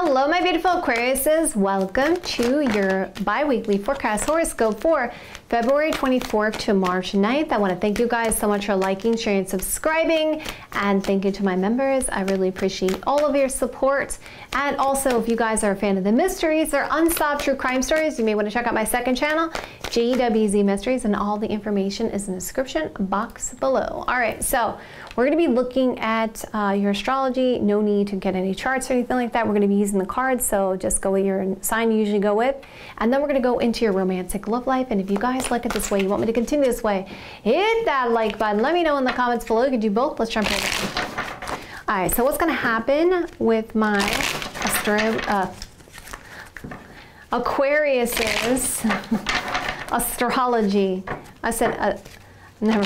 Hello, my beautiful Aquariuses. Welcome to your bi-weekly forecast horoscope for February 24th to March 9th. I want to thank you guys so much for liking, sharing, and subscribing. And thank you to my members. I really appreciate all of your support. And also, if you guys are a fan of the mysteries or unsolved true crime stories, you may want to check out my second channel, JWZ Mysteries, and all the information is in the description box below. All right, so we're going to be looking at your astrology. No need to get any charts or anything like that. We're going to be using the cards, so just go with your sign you usually go with. And then we're going to go into your romantic love life. And if you guys like it this way, you want me to continue this way, hit that like button. Let me know in the comments below. You can do both. Let's jump right in. All right, so what's going to happen with my Aquarius's astrology? I said never.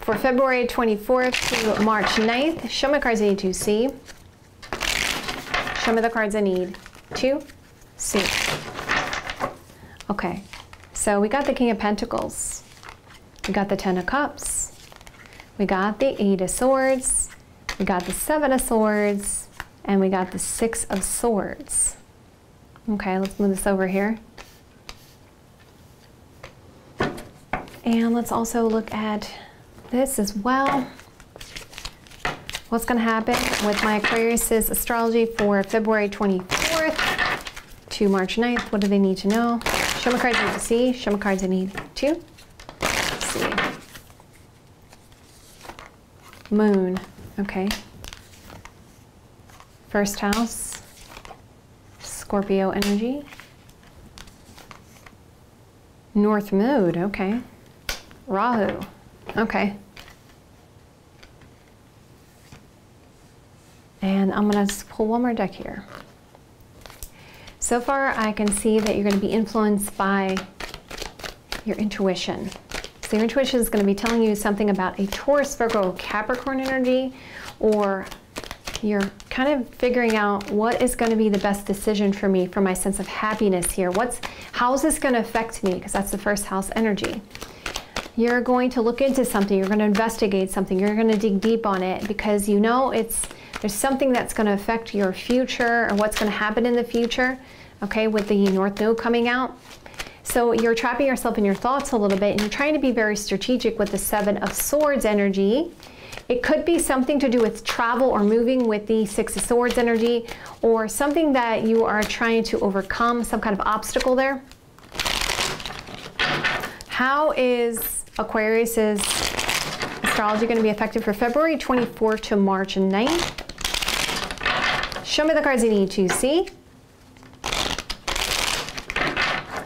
For February 24th to March 9th, show me the cards I need to see. Show me the cards I need to see. Okay, so we got the King of Pentacles, we got the Ten of Cups, we got the Eight of Swords, we got the Seven of Swords, and we got the Six of Swords. Okay, let's move this over here. And let's also look at this as well. What's going to happen with my Aquarius's astrology for February 24th to March 9th? What do they need to know? Show me cards I need to see. Show me cards I need to see. Moon. Okay. First house. Scorpio energy. North node. Okay. Rahu. Okay. And I'm going to pull one more deck here. So far, I can see that you're going to be influenced by your intuition. So your intuition is going to be telling you something about a Taurus, Virgo, Capricorn energy, or you're kind of figuring out what is going to be the best decision for me, for my sense of happiness here. How is this going to affect me? Because that's the first house energy. You're going to look into something. You're going to investigate something. You're going to dig deep on it because you know there's something that's going to affect your future or what's going to happen in the future. Okay, with the North Node coming out. So you're trapping yourself in your thoughts a little bit, and you're trying to be very strategic with the Seven of Swords energy. It could be something to do with travel or moving with the Six of Swords energy, or something that you are trying to overcome, some kind of obstacle there. How is Aquarius's astrology going to be effective for February 24th to March 9th? Show me the cards you need to see.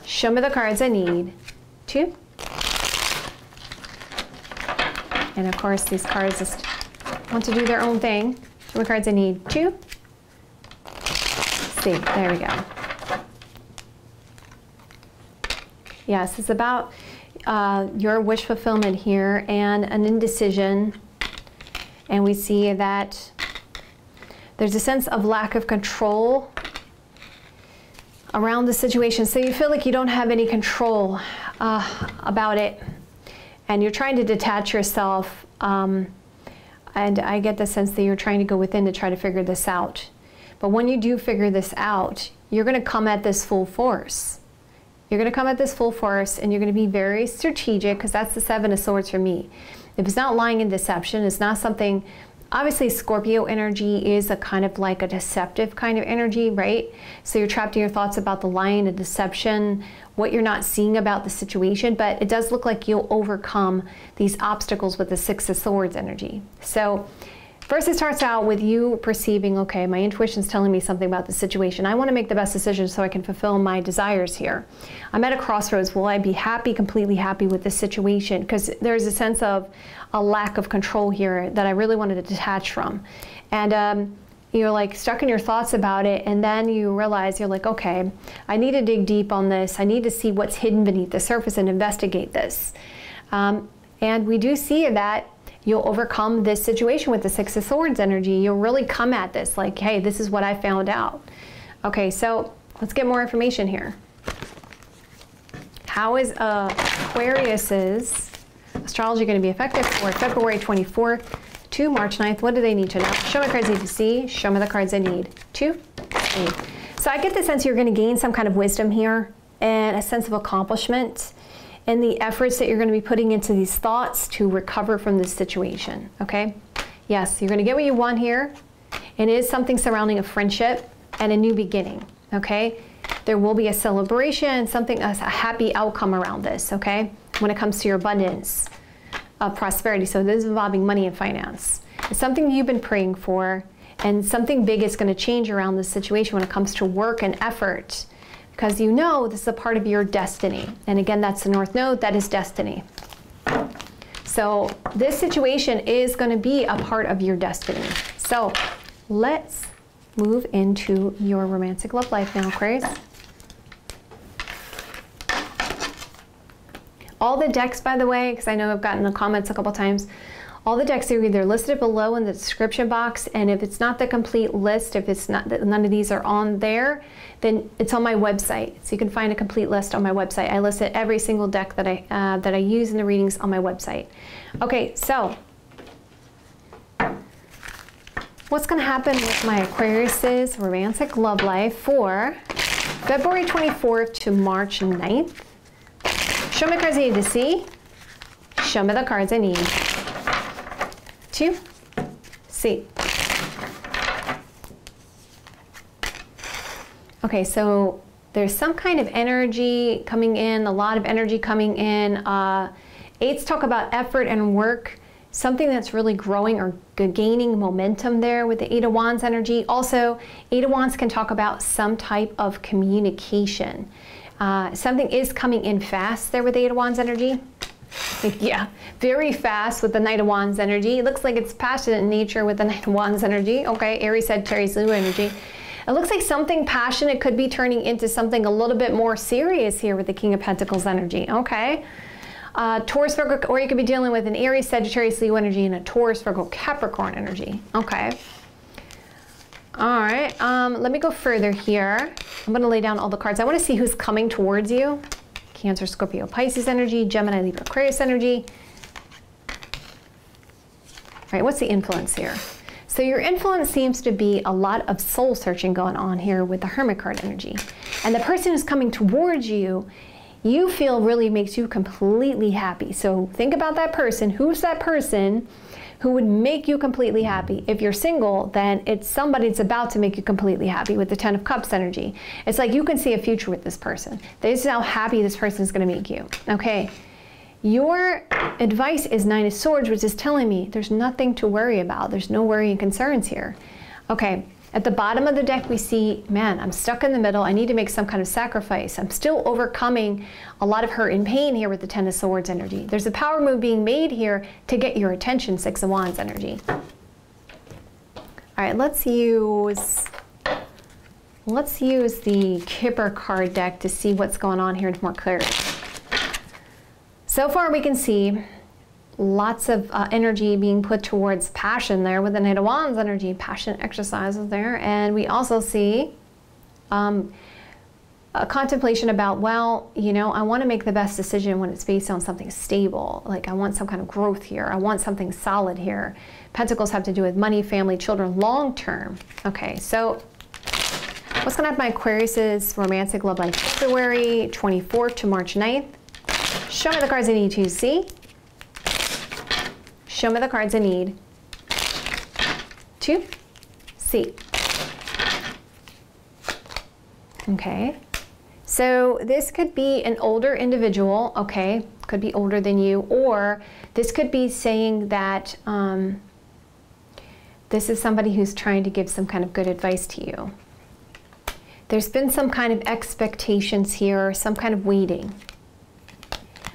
Show me the cards I need to. And of course, these cards just want to do their own thing. Show me the cards I need to. See, there we go. Yes, it's about your wish fulfillment here and an indecision. And we see that there's a sense of lack of control around the situation. So you feel like you don't have any control about it, and you're trying to detach yourself, and I get the sense that you're trying to go within to try to figure this out. But when you do figure this out, you're going to come at this full force. You're going to come at this full force, and you're going to be very strategic, because that's the Seven of Swords for me. If it's not lying in deception, it's not something. Obviously, Scorpio energy is a kind of like a deceptive kind of energy, right? So you're trapped in your thoughts about the lying, the deception, what you're not seeing about the situation, but it does look like you'll overcome these obstacles with the Six of Swords energy. So first it starts out with you perceiving, okay, my intuition's telling me something about the situation. I want to make the best decision so I can fulfill my desires here. I'm at a crossroads. Will I be happy, completely happy with this situation? Because there's a sense of a lack of control here that I really wanted to detach from. And you're like stuck in your thoughts about it, and then you realize you're like, okay, I need to dig deep on this. I need to see what's hidden beneath the surface and investigate this. And we do see that you'll overcome this situation with the Six of Swords energy. You'll really come at this like, hey, this is what I found out. Okay, so let's get more information here. How is Aquarius's astrology going to be effective for February 24th to March 9th. What do they need to know? Show me the cards I need to see. Show me the cards I need to see. So I get the sense you're going to gain some kind of wisdom here and a sense of accomplishment in the efforts that you're going to be putting into these thoughts to recover from this situation, okay? Yes, you're going to get what you want here. It is something surrounding a friendship and a new beginning, okay? There will be a celebration, something, a happy outcome around this, okay? When it comes to your abundance, prosperity. So this is involving money and finance. It's something you've been praying for, and something big is going to change around this situation when it comes to work and effort, because you know this is a part of your destiny. And again, that's the North Node, that is destiny. So this situation is going to be a part of your destiny. So let's move into your romantic love life now, Aquarius. All the decks, by the way, because I know I've gotten the comments a couple times, all the decks are either listed below in the description box, and if it's not the complete list, if it's not, none of these are on there, then it's on my website. So you can find a complete list on my website. I listed every single deck that I use in the readings on my website. Okay, so what's going to happen with my Aquarius's romantic love life for February 24th to March 9th? Show me the cards I need to see. Show me the cards I need to see. Okay, so there's some kind of energy coming in, a lot of energy coming in. Eights talk about effort and work, something that's really growing or gaining momentum there with the Eight of Wands energy. Also, Eight of Wands can talk about some type of communication. Something is coming in fast there with the Eight of Wands energy. Yeah, very fast with the Knight of Wands energy. It looks like it's passionate in nature with the Knight of Wands energy. Okay, Aries, Sagittarius, Leo energy. It looks like something passionate could be turning into something a little bit more serious here with the King of Pentacles energy. Okay, Taurus, Virgo, or you could be dealing with an Aries, Sagittarius, Leo energy and a Taurus, Virgo, Capricorn energy. Okay. All right, let me go further here. I'm going to lay down all the cards. I want to see who's coming towards you. Cancer, Scorpio, Pisces energy, Gemini, Libra, Aquarius energy. All right, what's the influence here? So your influence seems to be a lot of soul searching going on here with the Hermit card energy. And the person who's coming towards you, you feel really makes you completely happy. So think about that person. Who's that person who would make you completely happy? If you're single, then it's somebody that's about to make you completely happy with the Ten of Cups energy. It's like you can see a future with this person. This is how happy this person is going to make you. Okay. Your advice is Nine of Swords, which is telling me there's nothing to worry about. There's no worry and concerns here. Okay. At the bottom of the deck, we see, man, I'm stuck in the middle. I need to make some kind of sacrifice. I'm still overcoming a lot of hurt and pain here with the Ten of Swords energy. There's a power move being made here to get your attention, Six of Wands energy. All right, let's use the Kipper card deck to see what's going on here in more clarity. So far, we can see lots of energy being put towards passion there with the Knight of Wands energy, passion exercises there. And we also see a contemplation about, well, you know, I want to make the best decision when it's based on something stable. Like I want some kind of growth here. I want something solid here. Pentacles have to do with money, family, children, long term. Okay, so what's going to happen my Aquarius's romantic love life February 24th to March 9th? Show me the cards I need to see. Show me the cards I need to see. Okay, so this could be an older individual, okay, could be older than you, or this could be saying that this is somebody who's trying to give some kind of good advice to you. There's been some kind of expectations here, some kind of waiting,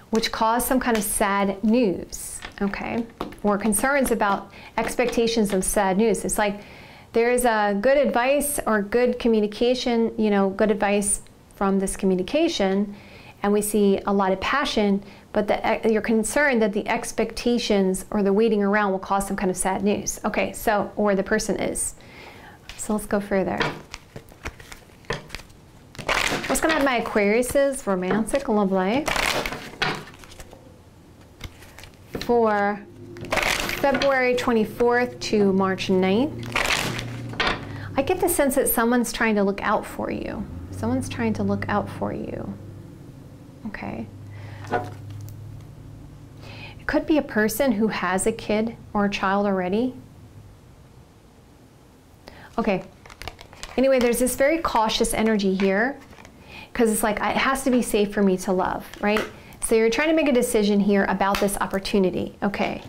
which caused some kind of sad news, okay? Or concerns about expectations of sad news. It's like there is a good advice or good communication, you know, good advice from this communication, and we see a lot of passion, but you're concerned that the expectations or the waiting around will cause some kind of sad news. Okay, so, or the person is. So let's go further. What's gonna happen my Aquarius's romantic love life for February 24th to March 9th. I get the sense that someone's trying to look out for you. Someone's trying to look out for you. Okay. It could be a person who has a kid or a child already. Okay. Anyway, there's this very cautious energy here because it's like it has to be safe for me to love, right? So you're trying to make a decision here about this opportunity. Okay.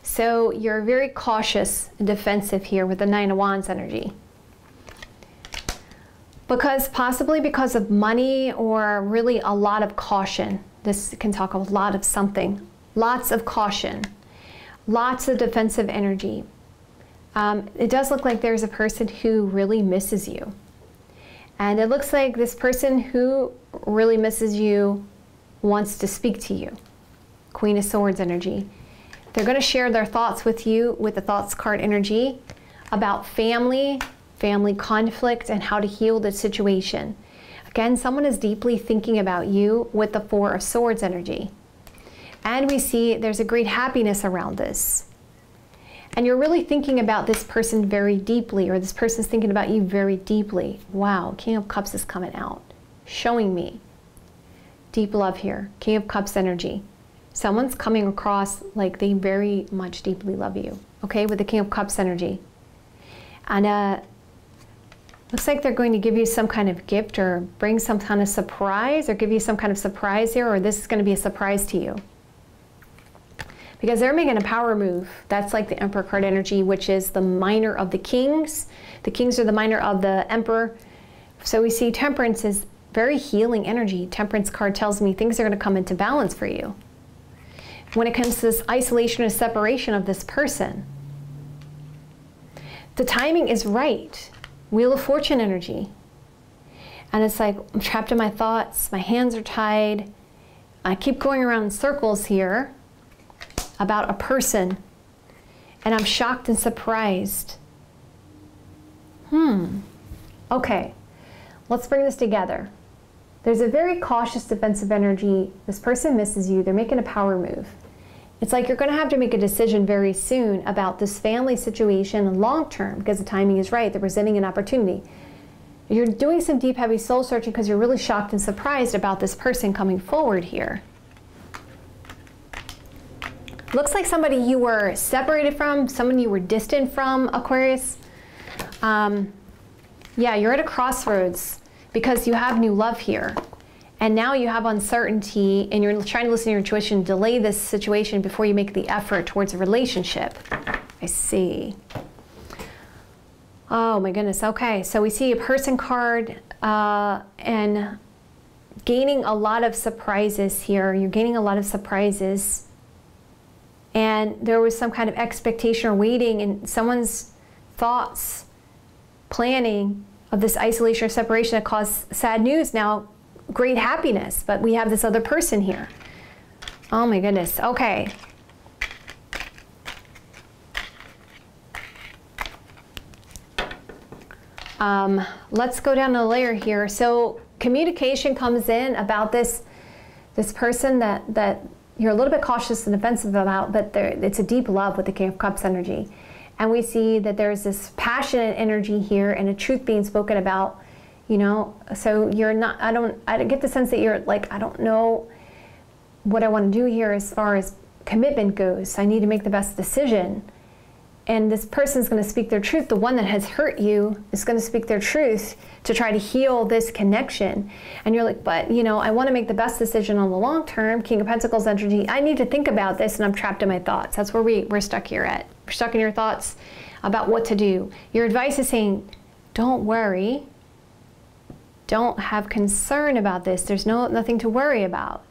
So you're very cautious and defensive here with the Nine of Wands energy. Because possibly because of money or really a lot of caution. This can talk a lot of something. Lots of caution. Lots of defensive energy. It does look like there's a person who really misses you. And it looks like this person who really misses you wants to speak to you. Queen of Swords energy. They're going to share their thoughts with you with the Thoughts card energy about family, family conflict, and how to heal the situation. Again, someone is deeply thinking about you with the Four of Swords energy. And we see there's a great happiness around this. And you're really thinking about this person very deeply, or this person's thinking about you very deeply. Wow, King of Cups is coming out, showing me. Deep love here, King of Cups energy. Someone's coming across like they very much deeply love you, okay, with the King of Cups energy. And looks like they're going to give you some kind of gift or bring some kind of surprise or give you some kind of surprise here, or this is going to be a surprise to you. Because they're making a power move. That's like the Emperor card energy, which is the minor of the kings. The kings are the minor of the Emperor. So we see Temperance is very healing energy. Temperance card tells me things are going to come into balance for you. When it comes to this isolation or separation of this person, the timing is right. Wheel of Fortune energy. And it's like, I'm trapped in my thoughts. My hands are tied. I keep going around in circles here about a person. And I'm shocked and surprised. Okay. Let's bring this together. There's a very cautious defensive energy. This person misses you. They're making a power move. It's like you're going to have to make a decision very soon about this family situation long term because the timing is right. They're presenting an opportunity. You're doing some deep, heavy soul searching because you're really shocked and surprised about this person coming forward here. Looks like somebody you were separated from, someone you were distant from, Aquarius. Yeah, you're at a crossroads because you have new love here. And now you have uncertainty and you're trying to listen to your intuition, delay this situation before you make the effort towards a relationship. I see. Oh my goodness. Okay. So we see a person card and gaining a lot of surprises here. You're gaining a lot of surprises. And there was some kind of expectation or waiting in someone's thoughts, planning of this isolation or separation that caused sad news, now great happiness, but we have this other person here. Oh my goodness, okay. Let's go down a layer here. So communication comes in about this person that you're a little bit cautious and defensive about, but it's a deep love with the King of Cups energy. And we see that there's this passionate energy here and a truth being spoken about, you know, so you're not, I get the sense that you're like, I don't know what I want to do here as far as commitment goes. I need to make the best decision. And this person's going to speak their truth. The one that has hurt you is going to speak their truth to try to heal this connection. And you're like, but, you know, I want to make the best decision on the long term. King of Pentacles energy, I need to think about this and I'm trapped in my thoughts. That's where we're stuck here at. We're stuck in your thoughts about what to do. Your advice is saying, don't worry. Don't have concern about this. There's nothing to worry about.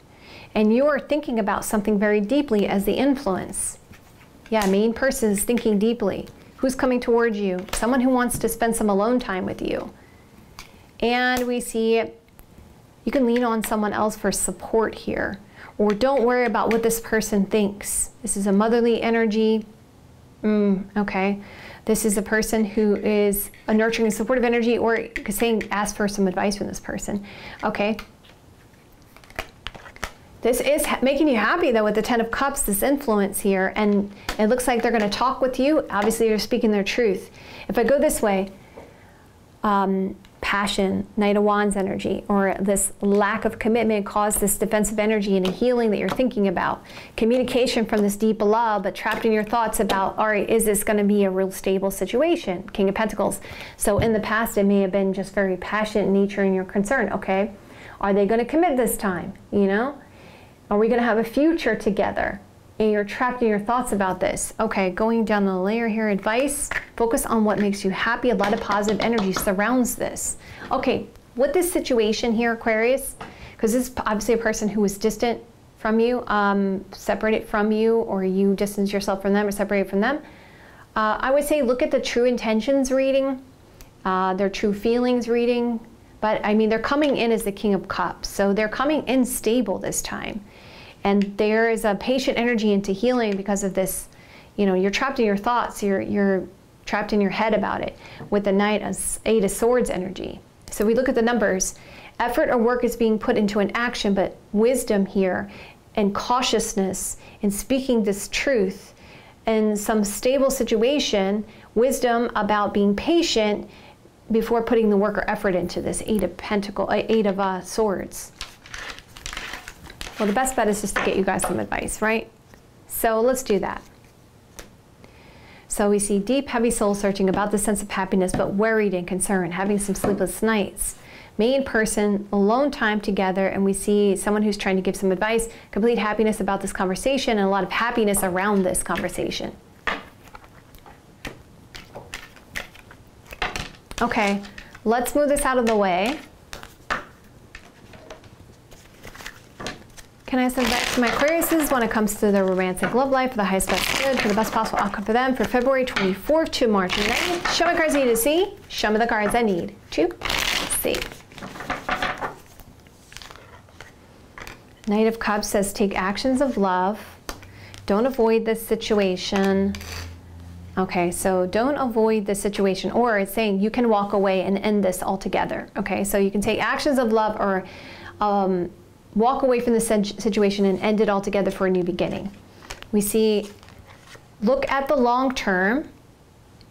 And you are thinking about something very deeply as the influence. Yeah, main person is thinking deeply. Who's coming towards you? Someone who wants to spend some alone time with you. And we see you can lean on someone else for support here. Or don't worry about what this person thinks. This is a motherly energy. Okay. This is a person who is a nurturing and supportive energy, or saying ask for some advice from this person. Okay. This is making you happy though with the 10 of Cups, this influence here, and it looks like they're going to talk with you. Obviously, you're speaking their truth. If I go this way, passion, Knight of Wands energy, or this lack of commitment caused this defensive energy and a healing that you're thinking about. Communication from this deep love, but trapped in your thoughts about, all right, is this going to be a real stable situation? King of Pentacles. So in the past, it may have been just very passionate in nature and your concern. Okay, are they going to commit this time? You know, are we going to have a future together? And you're trapped in your thoughts about this. Okay, going down the layer here, advice, focus on what makes you happy. A lot of positive energy surrounds this. Okay, with this situation here, Aquarius, because this is obviously a person who is distant from you, separated from you, or you distance yourself from them or separated from them. I would say look at the true intentions reading, their true feelings reading, but I mean, they're coming in as the King of Cups. So they're coming in stable this time. And there is a patient energy into healing because of this, you know, you're trapped in your thoughts, you're trapped in your head about it with the Eight of Swords energy. So we look at the numbers. Effort or work is being put into an action, but wisdom here and cautiousness in speaking this truth in some stable situation, wisdom about being patient before putting the work or effort into this Eight of Swords. Well, the best bet is just to get you guys some advice, right? So let's do that. So we see deep, heavy soul searching about the sense of happiness, but worried and concerned, having some sleepless nights. Main person, alone time together, and we see someone who's trying to give some advice, complete happiness about this conversation, and a lot of happiness around this conversation. Okay, let's move this out of the way. Can I send back to my Aquariuses when it comes to their romantic love life for the highest best good, for the best possible outcome for them for February 24th to March 9th? Show me the cards I need to see. Show me the cards I need to see. Knight of Cups says take actions of love. Don't avoid this situation. Okay, so don't avoid this situation, or it's saying you can walk away and end this altogether. Okay, so you can take actions of love or walk away from the situation and end it all together for a new beginning. We see, look at the long term,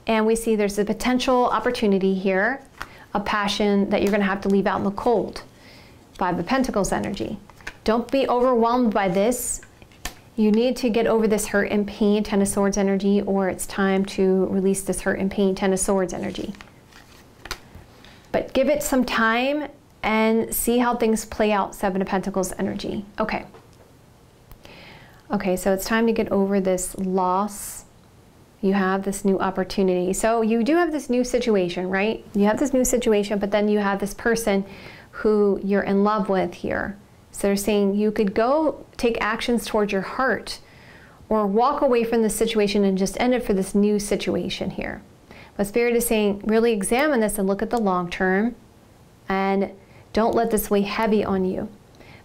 and we see there's a potential opportunity here, a passion that you're going to have to leave out in the cold. Five of Pentacles energy. Don't be overwhelmed by this. You need to get over this hurt and pain, Ten of Swords energy, or it's time to release this hurt and pain, Ten of Swords energy. But give it some time and see how things play out, Seven of Pentacles energy. Okay. Okay, so it's time to get over this loss. You have this new opportunity. So you do have this new situation, right? You have this new situation, but then you have this person who you're in love with here. So they're saying you could go take actions towards your heart or walk away from the situation and just end it for this new situation here. But Spirit is saying really examine this and look at the long term and don't let this weigh heavy on you.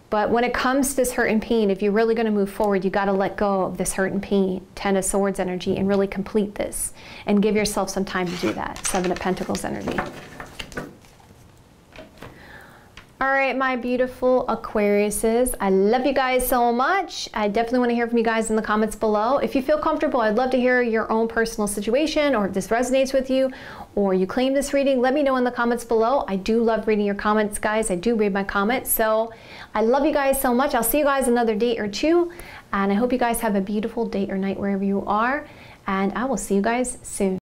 But when it comes to this hurt and pain, if you're really going to move forward, you got to let go of this hurt and pain, Ten of Swords energy, and really complete this. And give yourself some time to do that, Seven of Pentacles energy. All right, my beautiful Aquariuses, I love you guys so much. I definitely want to hear from you guys in the comments below. If you feel comfortable, I'd love to hear your own personal situation, or if this resonates with you, or you claim this reading, let me know in the comments below. I do love reading your comments, guys. I do read my comments. So I love you guys so much. I'll see you guys another day or two. And I hope you guys have a beautiful day or night wherever you are. And I will see you guys soon.